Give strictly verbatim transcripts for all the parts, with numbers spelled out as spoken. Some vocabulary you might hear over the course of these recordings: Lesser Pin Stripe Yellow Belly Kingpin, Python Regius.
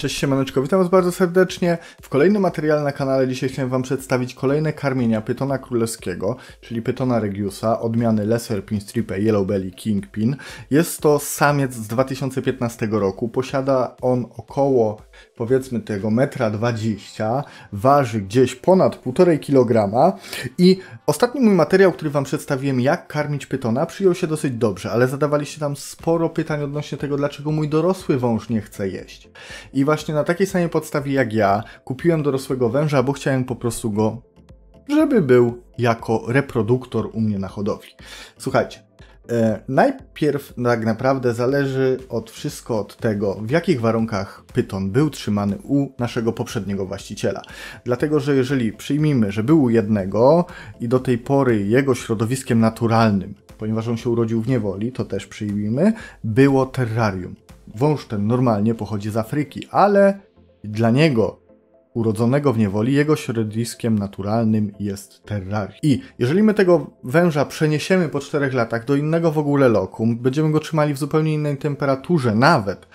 Cześć siemaneczko, witam was bardzo serdecznie. W kolejnym materiale na kanale dzisiaj chciałem wam przedstawić kolejne karmienia pytona królewskiego, czyli pytona Regiusa, odmiany Lesser Pin Stripe Yellow Belly Kingpin. Jest to samiec z dwa tysiące piętnastego roku, posiada on około powiedzmy tego jeden dwadzieścia metra, waży gdzieś ponad półtora kilograma i ostatni mój materiał, który wam przedstawiłem, jak karmić pytona, przyjął się dosyć dobrze, ale zadawaliście tam sporo pytań odnośnie tego, dlaczego mój dorosły wąż nie chce jeść. I właśnie na takiej samej podstawie jak ja kupiłem dorosłego węża, bo chciałem po prostu go, żeby był jako reproduktor u mnie na hodowli. Słuchajcie, e, najpierw tak naprawdę zależy od wszystko od tego, w jakich warunkach pyton był trzymany u naszego poprzedniego właściciela. Dlatego, że jeżeli przyjmijmy, że był u jednego i do tej pory jego środowiskiem naturalnym, ponieważ on się urodził w niewoli, to też przyjmijmy, było terrarium. Wąż ten normalnie pochodzi z Afryki, ale dla niego, urodzonego w niewoli, jego środowiskiem naturalnym jest terrarium. I jeżeli my tego węża przeniesiemy po czterech latach do innego w ogóle lokum, będziemy go trzymali w zupełnie innej temperaturze, nawet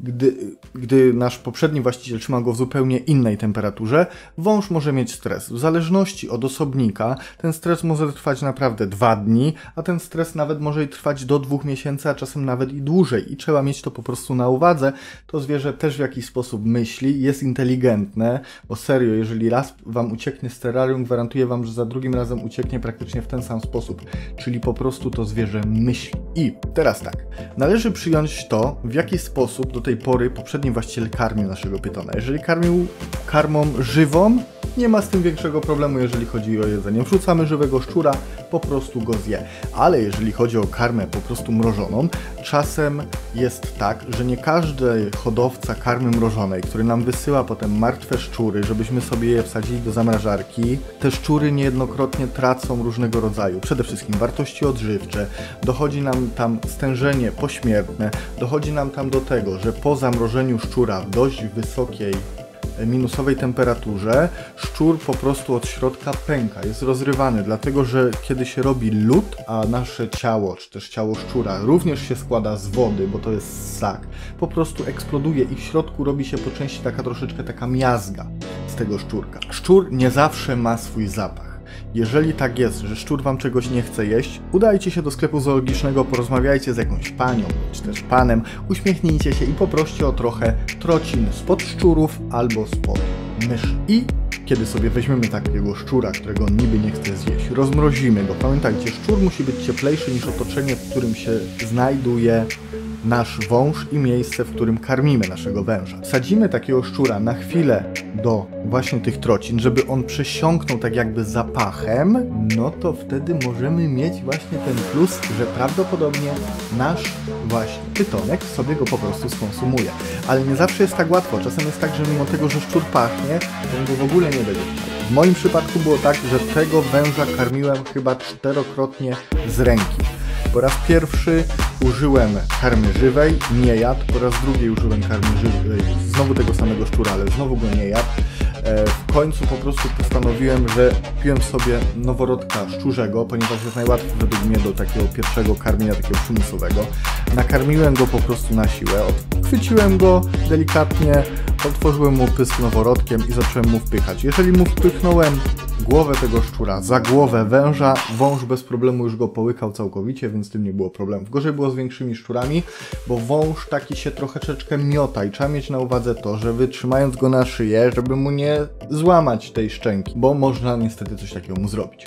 gdy, gdy nasz poprzedni właściciel trzymał go w zupełnie innej temperaturze, wąż może mieć stres. W zależności od osobnika ten stres może trwać naprawdę dwa dni, a ten stres nawet może i trwać do dwóch miesięcy, a czasem nawet i dłużej. I trzeba mieć to po prostu na uwadze. To zwierzę też w jakiś sposób myśli, jest inteligentne. Bo serio, jeżeli raz wam ucieknie z terrarium, gwarantuję wam, że za drugim razem ucieknie praktycznie w ten sam sposób. Czyli po prostu to zwierzę myśli. I teraz tak, należy przyjąć to, w jaki sposób do tej pory poprzedni właściciel karmił naszego pytona. Jeżeli karmił karmą żywą, nie ma z tym większego problemu, jeżeli chodzi o jedzenie. Wrzucamy żywego szczura, po prostu go zje. Ale jeżeli chodzi o karmę po prostu mrożoną, czasem jest tak, że nie każdy hodowca karmy mrożonej, który nam wysyła potem martwe szczury, żebyśmy sobie je wsadzili do zamrażarki, te szczury niejednokrotnie tracą różnego rodzaju, przede wszystkim wartości odżywcze, dochodzi nam tam stężenie pośmiertne, dochodzi nam tam do tego, że po zamrożeniu szczura w dość wysokiej minusowej temperaturze szczur po prostu od środka pęka, jest rozrywany, dlatego że kiedy się robi lód, a nasze ciało, czy też ciało szczura również się składa z wody, bo to jest ssak, po prostu eksploduje i w środku robi się po części taka troszeczkę taka miazga z tego szczurka. Szczur nie zawsze ma swój zapach. Jeżeli tak jest, że szczur wam czegoś nie chce jeść, udajcie się do sklepu zoologicznego, porozmawiajcie z jakąś panią, czy też panem, uśmiechnijcie się i poproście o trochę trocin spod szczurów albo spod myszy. I kiedy sobie weźmiemy takiego szczura, którego on niby nie chce zjeść, rozmrozimy go. Pamiętajcie, szczur musi być cieplejszy niż otoczenie, w którym się znajduje nasz wąż i miejsce, w którym karmimy naszego węża. Wsadzimy takiego szczura na chwilę do właśnie tych trocin, żeby on przesiąknął tak jakby zapachem, no to wtedy możemy mieć właśnie ten plus, że prawdopodobnie nasz właśnie pytonek sobie go po prostu skonsumuje. Ale nie zawsze jest tak łatwo. Czasem jest tak, że mimo tego, że szczur pachnie, to on go w ogóle nie będzie. W moim przypadku było tak, że tego węża karmiłem chyba czterokrotnie z ręki. Po raz pierwszy użyłem karmy żywej, nie jadł. Po raz drugi użyłem karmy żywej, znowu tego samego szczura, ale znowu go nie jadł. E, w końcu po prostu postanowiłem, że kupiłem sobie noworodka szczurzego, ponieważ jest najłatwiej według mnie do takiego pierwszego karmienia, takiego przymusowego. Nakarmiłem go po prostu na siłę, odchwyciłem go delikatnie, otworzyłem mu pysk noworodkiem i zacząłem mu wpychać. Jeżeli mu wpychnąłem głowę tego szczura za głowę węża, wąż bez problemu już go połykał całkowicie, więc z tym nie było problemów. Gorzej było z większymi szczurami, bo wąż taki się trochę troszeczkę miota i trzeba mieć na uwadze to, żeby trzymając go na szyję, żeby mu nie złamać tej szczęki, bo można niestety coś takiego mu zrobić.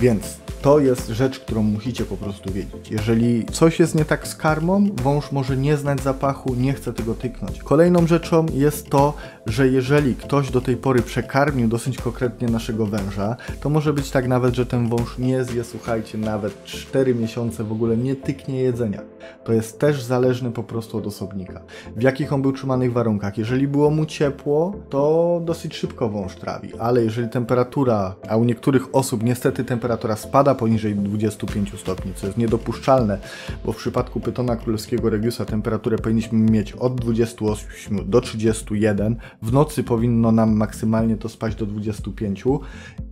Więc to jest rzecz, którą musicie po prostu wiedzieć. Jeżeli coś jest nie tak z karmą, wąż może nie znać zapachu, nie chce tego tyknąć. Kolejną rzeczą jest to, że jeżeli ktoś do tej pory przekarmił dosyć konkretnie naszego węża, to może być tak nawet, że ten wąż nie zje, słuchajcie, nawet cztery miesiące w ogóle nie tyknie jedzenia. To jest też zależne po prostu od osobnika. W jakich on był trzymanych warunkach? Jeżeli było mu ciepło, to dosyć szybko wąż trawi, ale jeżeli temperatura, a u niektórych osób niestety temperatura spada poniżej dwudziestu pięciu stopni, co jest niedopuszczalne, bo w przypadku pytona królewskiego Regiusa temperaturę powinniśmy mieć od dwudziestu ośmiu do trzydziestu jeden. W nocy powinno nam maksymalnie to spaść do dwudziestu pięciu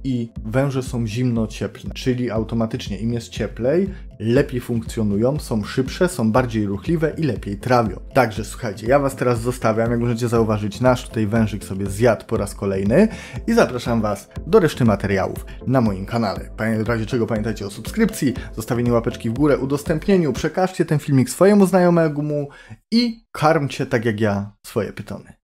i węże są zimno-cieplne, czyli automatycznie im jest cieplej, lepiej funkcjonują, są szybsze, są bardziej ruchliwe i lepiej trawią. Także słuchajcie, ja Was teraz zostawiam, jak możecie zauważyć, nasz tutaj wężyk sobie zjadł po raz kolejny i zapraszam Was do reszty materiałów na moim kanale. W razie czego pamiętajcie o subskrypcji, zostawieniu łapeczki w górę, udostępnieniu, przekażcie ten filmik swojemu znajomemu i karmcie tak jak ja swoje pytony.